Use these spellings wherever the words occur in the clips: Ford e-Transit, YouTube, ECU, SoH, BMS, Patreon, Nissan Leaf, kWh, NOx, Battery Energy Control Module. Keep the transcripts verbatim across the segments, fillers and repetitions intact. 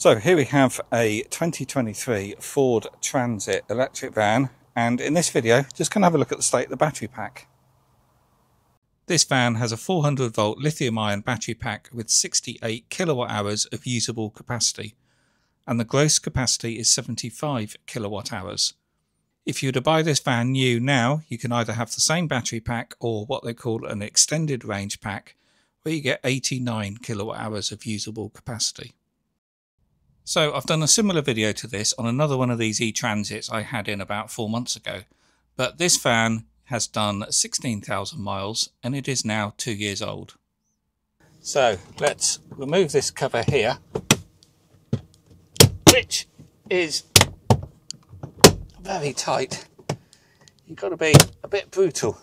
So here we have a twenty twenty-three Ford Transit electric van, and in this video just going to have a look at the state of the battery pack. This van has a four hundred volt lithium-ion battery pack with sixty-eight kilowatt hours of usable capacity, and the gross capacity is seventy-five kilowatt hours. If you were to buy this van new now, you can either have the same battery pack or what they call an extended range pack, where you get eighty-nine kilowatt hours of usable capacity. So I've done a similar video to this on another one of these e-Transits I had in about four months ago, but this van has done sixteen thousand miles and it is now two years old. So let's remove this cover here, which is very tight. You've got to be a bit brutal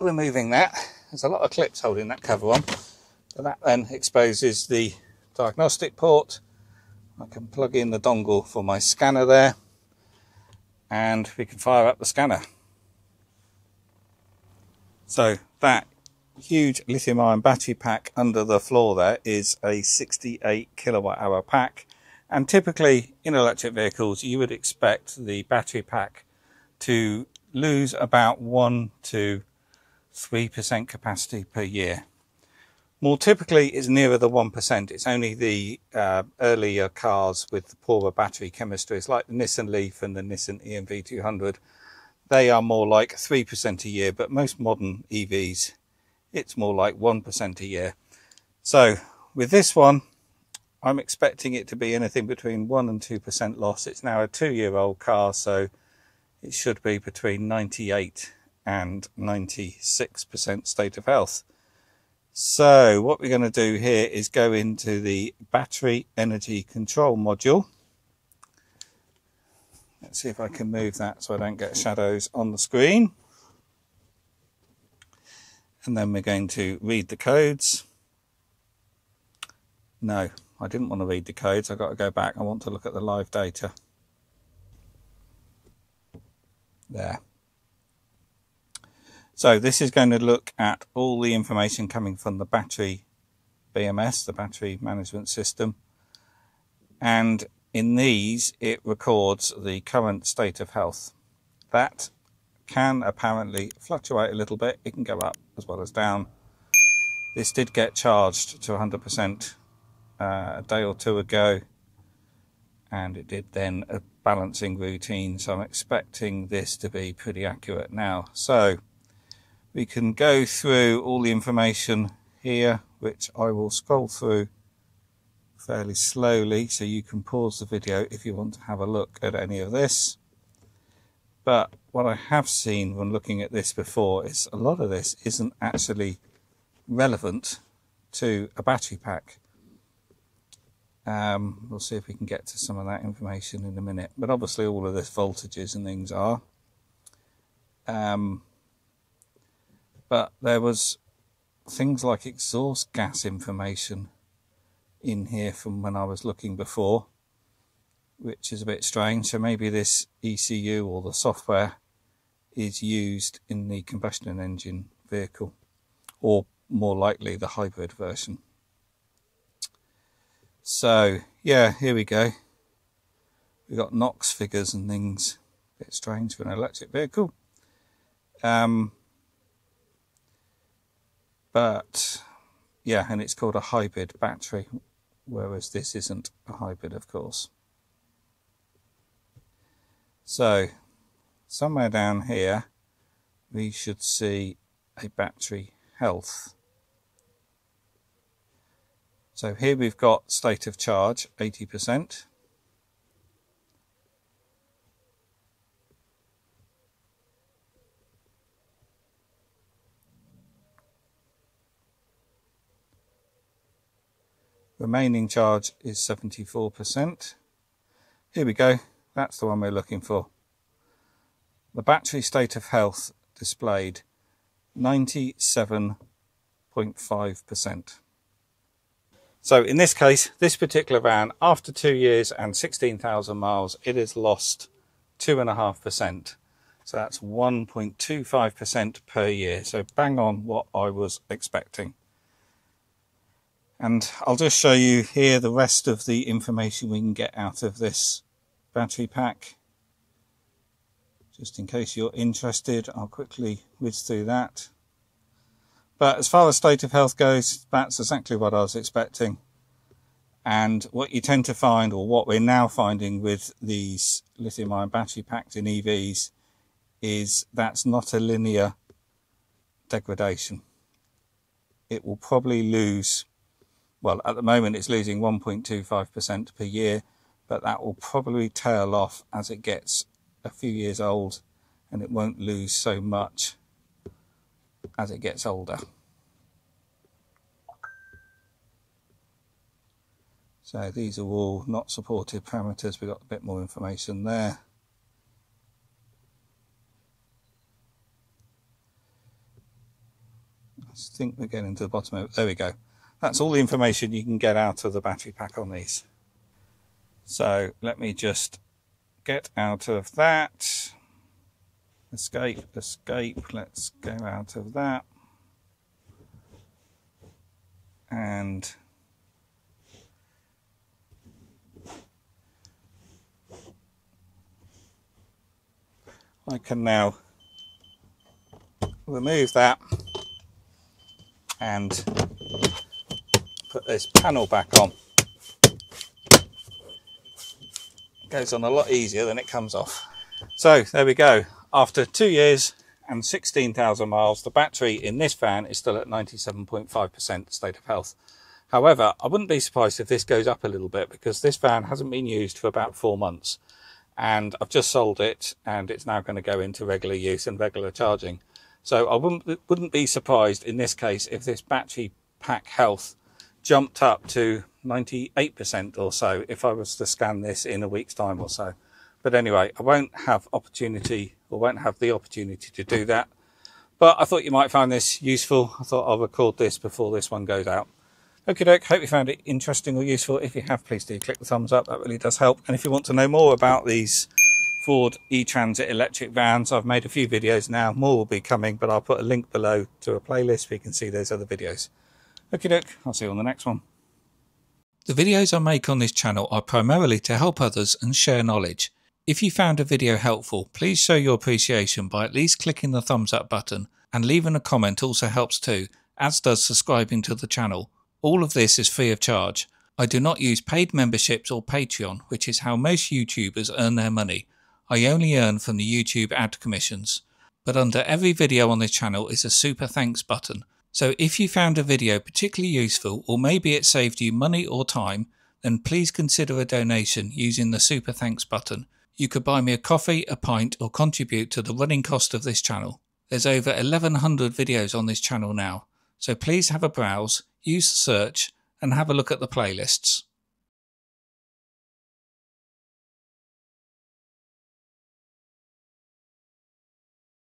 removing that. There's a lot of clips holding that cover on, and that then exposes the diagnostic port. I can plug in the dongle for my scanner there, and we can fire up the scanner. So that huge lithium-ion battery pack under the floor there is a sixty-eight kilowatt hour pack, and typically in electric vehicles you would expect the battery pack to lose about one to three percent capacity per year. More typically is nearer the one percent. It's only the uh, earlier cars with the poorer battery chemistries, like the Nissan Leaf and the Nissan E N V two hundred. They are more like three percent a year, but most modern E Vs, it's more like one percent a year. So with this one, I'm expecting it to be anything between one and two percent loss. It's now a two-year-old car, so it should be between ninety-eight and ninety-six percent state of health. So what we're going to do here is go into the battery energy control module. Let's see if I can move that so I don't get shadows on the screen. And then we're going to read the codes. No, I didn't want to read the codes. I've got to go back. I want to look at the live data. There. So this is going to look at all the information coming from the battery B M S, the battery management system. And in these, it records the current state of health. That can apparently fluctuate a little bit. It can go up as well as down. This did get charged to one hundred percent uh, a day or two ago, and it did then a balancing routine. So I'm expecting this to be pretty accurate now. So we can go through all the information here, which I will scroll through fairly slowly, so you can pause the video if you want to have a look at any of this. But what I have seen when looking at this before is a lot of this isn't actually relevant to a battery pack. Um, we'll see if we can get to some of that information in a minute. But obviously all of this voltages and things are. Um, But there was things like exhaust gas information in here from when I was looking before, which is a bit strange. So maybe this E C U or the software is used in the combustion engine vehicle, or more likely the hybrid version. So yeah, here we go. We've got NOx figures and things. A bit strange for an electric vehicle. Um, But yeah, and it's called a hybrid battery, whereas this isn't a hybrid, of course. So somewhere down here, we should see a battery health. So here we've got state of charge, eighty percent. Remaining charge is seventy-four percent. Here we go. That's the one we're looking for. The battery state of health displayed, ninety-seven point five percent. So in this case, this particular van, after two years and sixteen thousand miles, it has lost two and a half percent. So that's one point two five percent per year. So bang on what I was expecting. And I'll just show you here the rest of the information we can get out of this battery pack. Just in case you're interested, I'll quickly whiz through that. But as far as state of health goes, that's exactly what I was expecting. And what you tend to find, or what we're now finding with these lithium-ion battery packs in E Vs, is that's not a linear degradation. It will probably lose, well, at the moment it's losing one point two five percent per year, but that will probably tail off as it gets a few years old, and it won't lose so much as it gets older. So these are all not supported parameters. We've got a bit more information there. I think we're getting to the bottom of it. There we go. That's all the information you can get out of the battery pack on these. So let me just get out of that. Escape, escape. Let's go out of that. And I can now remove that and put this panel back on. It goes on a lot easier than it comes off. So there we go. After two years and sixteen thousand miles, the battery in this van is still at ninety-seven point five percent state of health. However, I wouldn't be surprised if this goes up a little bit, because this van hasn't been used for about four months. And I've just sold it, and it's now going to go into regular use and regular charging. So I wouldn't, wouldn't be surprised in this case if this battery pack health jumped up to ninety-eight percent or so if I was to scan this in a week's time or so. But anyway, I won't have opportunity or won't have the opportunity to do that. But I thought you might find this useful. I thought I'll record this before this one goes out. Okie doke, hope you found it interesting or useful. If you have, please do click the thumbs up. That really does help. And if you want to know more about these Ford e-Transit electric vans, I've made a few videos now, more will be coming, but I'll put a link below to a playlist where you can see those other videos. Okie doke, I'll see you on the next one. The videos I make on this channel are primarily to help others and share knowledge. If you found a video helpful, please show your appreciation by at least clicking the thumbs up button, and leaving a comment also helps too, as does subscribing to the channel. All of this is free of charge. I do not use paid memberships or Patreon, which is how most YouTubers earn their money. I only earn from the YouTube ad commissions. But under every video on this channel is a super thanks button. So if you found a video particularly useful, or maybe it saved you money or time, then please consider a donation using the super thanks button. You could buy me a coffee, a pint, or contribute to the running cost of this channel. There's over eleven hundred videos on this channel now. So please have a browse, use the search, and have a look at the playlists.